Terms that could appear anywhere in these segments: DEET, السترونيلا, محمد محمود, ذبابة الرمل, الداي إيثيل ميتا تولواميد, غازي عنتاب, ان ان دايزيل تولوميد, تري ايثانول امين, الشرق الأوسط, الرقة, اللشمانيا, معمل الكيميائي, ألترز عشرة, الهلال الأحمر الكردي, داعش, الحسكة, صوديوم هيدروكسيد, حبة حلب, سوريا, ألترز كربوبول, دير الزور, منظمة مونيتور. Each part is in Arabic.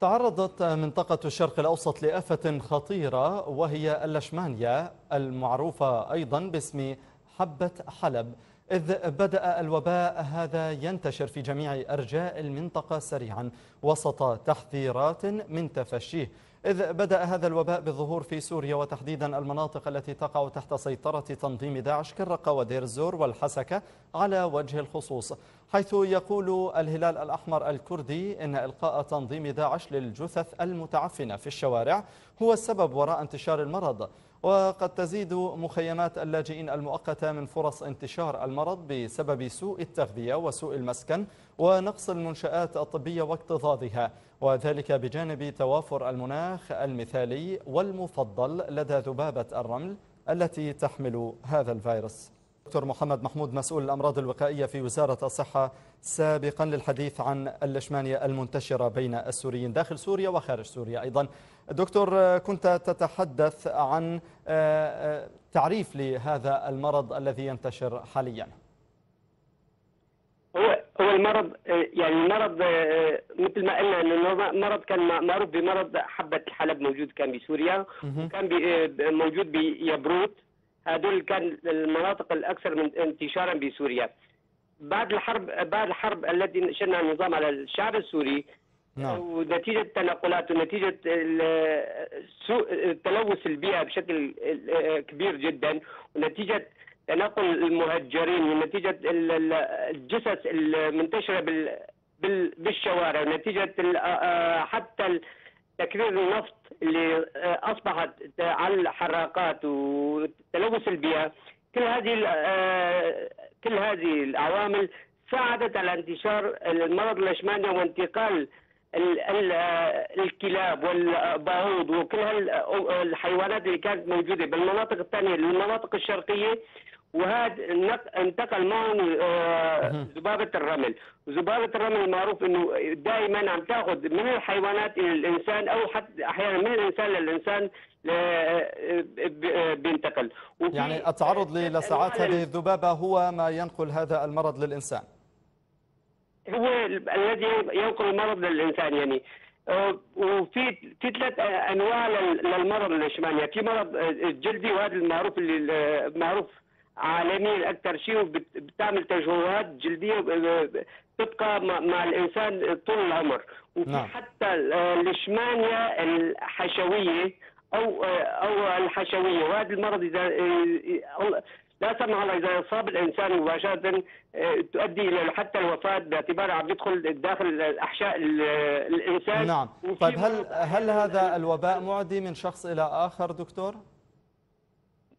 تعرضت منطقة الشرق الأوسط لآفة خطيرة وهي اللشمانيا المعروفة أيضا باسم حبة حلب، إذ بدأ الوباء هذا ينتشر في جميع أرجاء المنطقة سريعا وسط تحذيرات من تفشيه، إذ بدأ هذا الوباء بالظهور في سوريا وتحديدا المناطق التي تقع تحت سيطرة تنظيم داعش كالرقة ودير الزور والحسكة على وجه الخصوص، حيث يقول الهلال الأحمر الكردي إن إلقاء تنظيم داعش للجثث المتعفنة في الشوارع هو السبب وراء انتشار المرض، وقد تزيد مخيمات اللاجئين المؤقتة من فرص انتشار المرض بسبب سوء التغذية وسوء المسكن ونقص المنشآت الطبية واكتظاظها، وذلك بجانب توافر المناخ المثالي والمفضل لدى ذبابة الرمل التي تحمل هذا الفيروس. دكتور محمد محمود مسؤول الأمراض الوقائية في وزارة الصحة، سابقا للحديث عن اللشمانية المنتشرة بين السوريين داخل سوريا وخارج سوريا أيضا، دكتور كنت تتحدث عن تعريف لهذا المرض الذي ينتشر حاليا. هو المرض، يعني المرض مثل ما قلنا انه مرض كان معروف بمرض حبة الحلب، موجود كان بسوريا وكان موجود بيبروت، هذول كان المناطق الاكثر من انتشارا بسوريا. بعد الحرب التي نشرنا النظام على الشعب السوري، نعم، ونتيجه التنقلات ونتيجه تلوث البيئه بشكل كبير جدا، ونتيجه تنقل المهجرين، ونتيجه الجثث المنتشره بالشوارع، ونتيجه حتى تكرير النفط اللي اصبحت على الحراقات وتلوث البيئه، كل هذه العوامل ساعدت على انتشار المرض اللشمانيا وانتقال الكلاب والبعوض وكل الحيوانات اللي كانت موجوده بالمناطق الثانيه للمناطق الشرقيه، وهذا انتقل معهم ذبابه الرمل، وذبابه الرمل المعروف انه دائما عم تاخذ من الحيوانات الى الانسان او حتى احيانا من الانسان للانسان بينتقل. يعني التعرض للساعات هذه الذبابه هو ما ينقل هذا المرض للانسان. هو الذي ينقل المرض للانسان، يعني وفي ثلاث انواع للمرض اللشمانيا، في مرض جلدي وهذا المعروف اللي معروف عالميا اكثر شيء، وبتعمل تجوهات جلديه تبقى مع الانسان طول العمر، وفي حتى اللشمانيا الحشويه او الحشويه، وهذا المرض اذا لا سمح الله اذا اصاب الانسان مباشره تؤدي الى حتى الوفاه باعتبارها عم يدخل داخل احشاء الانسان. نعم، طيب هل هذا الوباء معدي من شخص الى اخر دكتور؟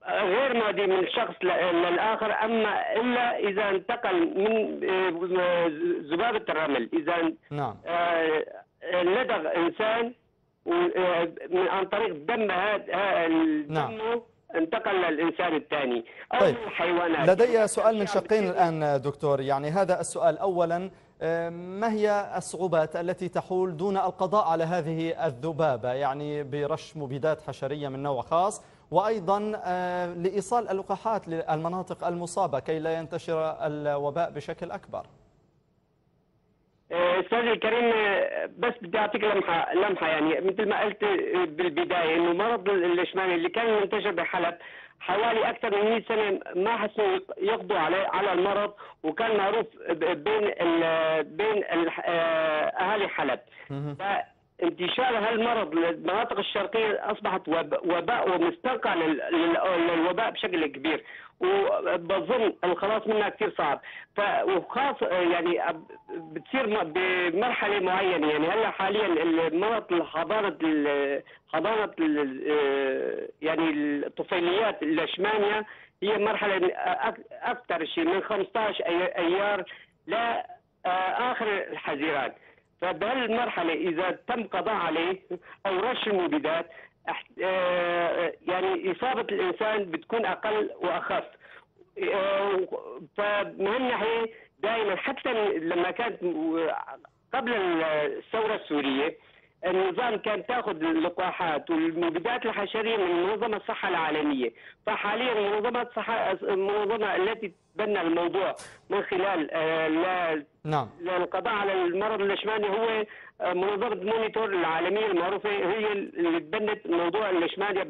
غير معدي من شخص للاخر، اما الا اذا انتقل من ذبابه الرمل، اذا نعم لدغ انسان عن طريق دم، هذا الدم انتقل للانسان الثاني او طيب. الحيوانات. لدي سؤال من شقين الان دكتور، يعني هذا السؤال اولا، ما هي الصعوبات التي تحول دون القضاء على هذه الذبابه، يعني برش مبيدات حشريه من نوع خاص، وايضا لايصال اللقاحات للمناطق المصابه كي لا ينتشر الوباء بشكل اكبر؟ استاذ الكريم، بس بدي اعطيك لمحه، يعني مثل ما قلت بالبدايه انه مرض اللشمانيا اللي كان منتشر بحلب حوالي اكثر من 100 سنه ما حسوا يقضوا على المرض، وكان معروف بين اهالي حلب. انتشار هالمرض للمناطق الشرقيه اصبحت وباء ومستنقع للوباء بشكل كبير، وبظن الخلاص منها كثير صعب، وخاصه يعني بتصير بمرحله معينه، يعني هلا حاليا المرض حضانه يعني الطفيليات اللشمانيا هي مرحله اكثر شيء من 15 ايار لاخر الحزيران، فبهالمرحلة إذا تم قضاء عليه أو رش المبيدات يعني إصابة الإنسان بتكون أقل وأخف. فمن هالناحية دائما حتى لما كانت قبل الثورة السورية النظام كان تاخذ اللقاحات والمبيدات الحشريه من منظمه الصحه العالميه، فحاليا منظمه الصحه المنظمه التي تبنى الموضوع من خلال القضاء على المرض اللشماني هو منظمه مونيتور العالميه المعروفه، هي اللي تبنت موضوع اللشمانيا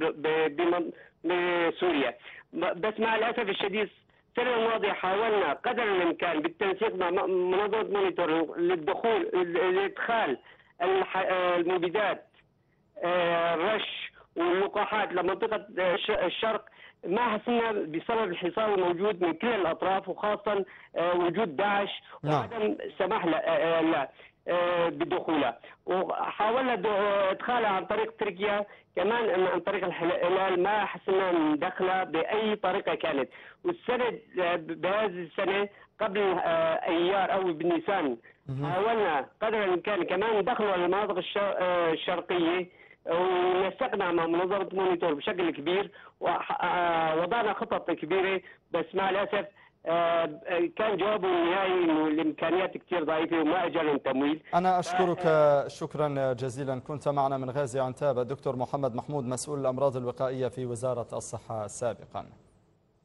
بسوريا. بس مع الاسف الشديد السنه الماضيه حاولنا قدر الامكان بالتنسيق مع منظمه مونيتور للدخول لادخال المبيدات الرش واللقاحات لمنطقة الشرق، ما حصلنا بسبب الحصار الموجود من كل الأطراف وخاصة وجود داعش وعدم سماح له بدخولها، وحاولنا إدخالها عن طريق تركيا كمان عن طريق الهلال، ما حصلنا ندخلها بأي طريقة كانت. والسنة بهذه السنة قبل ايار او بنيسان حاولنا قدر الامكان كمان دخلوا المناطق الشرقيه ونسقنا مع منظمه مونيتور بشكل كبير ووضعنا خطط كبيره، بس مع الاسف كان جوابه النهائي انه الامكانيات كثير ضعيفه وما اجى لهم تمويل. انا اشكرك شكرا جزيلا، كنت معنا من غازي عنتاب الدكتور محمد محمود مسؤول الامراض الوقائيه في وزاره الصحه سابقا.